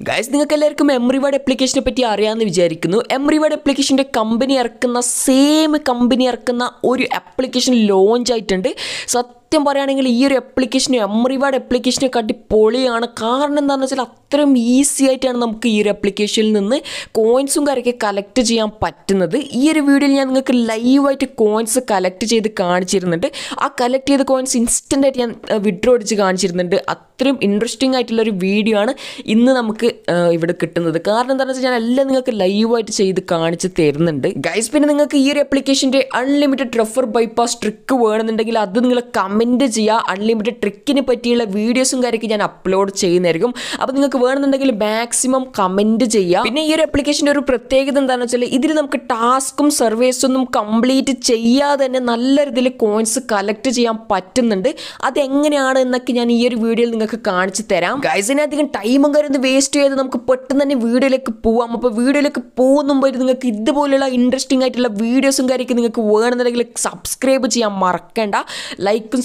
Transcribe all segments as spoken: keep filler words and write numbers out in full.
Guys, you guys know M-Reward application. M-Reward application is a company the same company application launch. So, if you have this application, M-Reward application is very easy to collect this application. Coins collect this video. You live coins collect these coins instantly withdraw. It's interesting video. Uh, if you look at the car, and then you can live say the car. Guys, this application is unlimited refer bypass trick. And you comment unlimited trick in a particular videos and upload chain. But you maximum comment. This application is a protect and then you task surveys complete chaya than another coins collect jam pattern and the Engan video in the car. Guys, I think time. Waste we will go to the video. We will go video. We will interesting videos. Subscribe to like and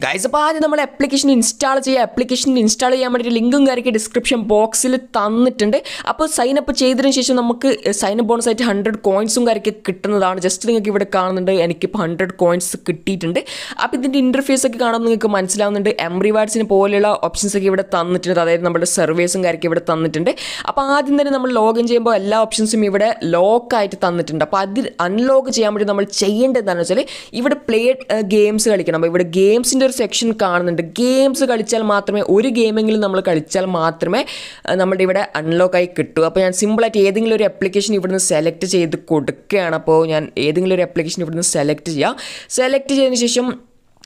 Guys, if you install the application, install the application in the link in the description box. If you sign up, we sign up bonus one hundred coins. Just give it a card and keep one hundred coins. If you look at the interface, you can see the M-Rewards options. If you look at the surveys, you can log in to all options. If you lock it, you can unlock it. If you play games, you can games. Section card and the games Kalichal Matrame, Uri gaming Namal Kalichal Matrame, and Namadivida unlock I could to up and simple at Athingler application even select the code can upon and Athingler application even select ya select initiation.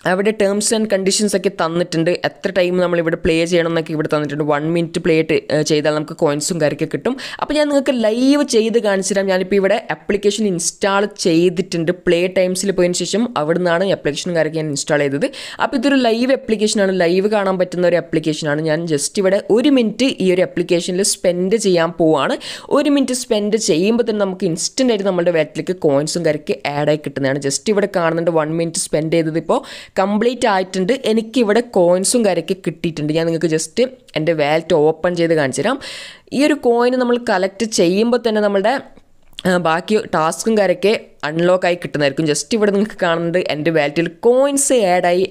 I have terms and conditions at the time we will play one minute play coins. Now, we will live the application install the play times. We will install the application. Now, this is a live application. I will just spend one minute in the application. Spend one minute spend the instant coins. Just one minute spend the complete item any keyword coins just and the wallet open the coin collect the task unlock I can just and the coins add I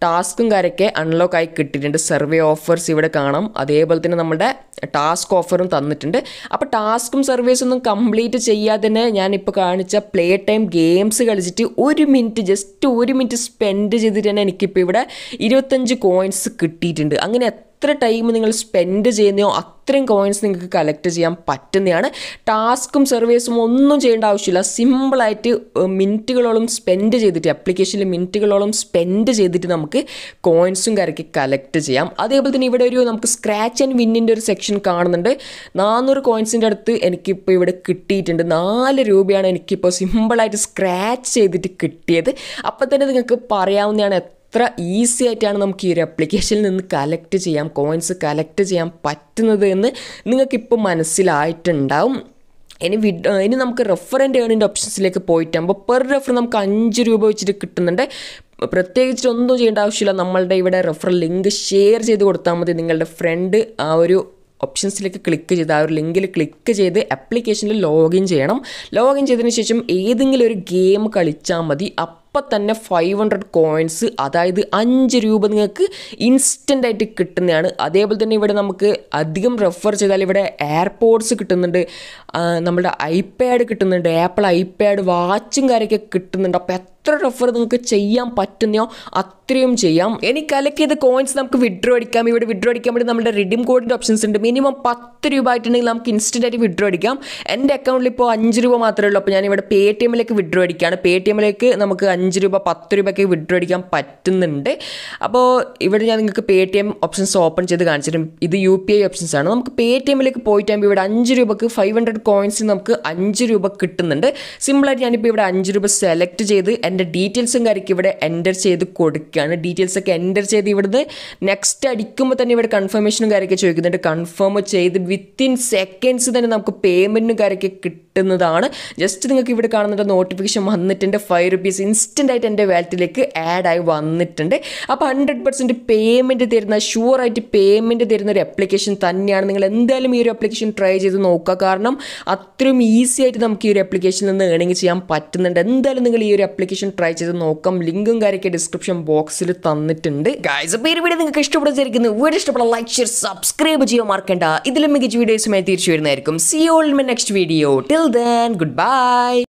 task unlock I could survey offers task offer and thannitunde appo task um surveys onnum complete cheyyadene njan ippo kaanicha play time games kalichittu one minute just one minute spend cheyiditane enikku ippo ivide twenty-five coins kittiyittunde angane etra time ningal spend cheyyano athram coins ningalku collect cheyan pattuneyana task um surveys um onnum cheyanda avashyamilla simple aayittu minutukalolum spend cheyiditte application il minutukalolum spend cheyiditte namukku coins um karike collect cheyam adeyapol thane ivide oru namukku scratch and win inde oru section കാണുന്നുണ്ട് four hundred coins ന്റെ അടുത്ത് എനിക്ക് ഇപ്പോ ഇവിടെ കിട്ടിയിട്ടുണ്ട് four രൂപയാണ് എനിക്ക് ഇപ്പോ സിമ്പിൾ ആയിട്ട് സ്ക്രാച്ച് ചെയ്തിട്ട് കിട്ടിയത് അപ്പോൾ തന്നെ നിങ്ങൾക്ക് പറയാവുന്നതാണ് എത്ര ഈസി ആയിട്ടാണ് നമുക്ക് ഈ ഒരു ആപ്ലിക്കേഷനിൽ നിന്ന് കളക്ട് ചെയ്യാം കോയിൻസ് കളക്ട് ചെയ്യാൻ പറ്റുന്നത് എന്ന് നിങ്ങൾക്ക് ഇപ്പോ മനസ്സിലായിട്ടുണ്ടാവും. Any video, any number referent earning options like a poet number per referendum conjure about the protect on the Jenda Shila Namal David referral link, share the friend, our options like a click, our link, click the application login. Login Jedinisham, Athing game Kalichamadi up. five hundred coins that is five rupees instant aayittu kittunnayanu adeyapol thanne ivide namukku adhigam refer cheythal ivide airpods kittunnund nammude iPad kittunnund Apple iPad watch karykke kittunnund appo etra refer ningalku cheyan pattunnyo athrayum cheyam eni collect the coins namukku withdraw edikam ivide withdraw edikam ivide nammude redeem code inde options und minimum ten rupees aayittunde namukku instant aayittu withdraw edikam ende account il ipo five rupees maathre ullu appo njan ivide Paytm like withdraw edikana Paytm like namukku five rupees ten rupees withdraw edikkan pattunnunde appo ivide njan ningalku Paytm options open cheythu kaanichirum idu U P I options aanu namukku Paytm like poi time ivide five rupees five hundred coins namukku five rupees kittunnunde simple aayittu njan ipo ivide five rupees select cheythu ende details um karikku ivide enter cheythu kodukkana details okke enter cheythu ivide next adikkumbo thanne ivide confirmation um karikku choyikkunnunde confirm cheythu within seconds thanne namukku payment um karikku kittunnadana just ningalku ivide kaanunna notification vannittunde five rupees instant instant item add I one hundred percent payment sure I payment application application try easy application application try link description box guys like share subscribe see you all in my next video till then goodbye.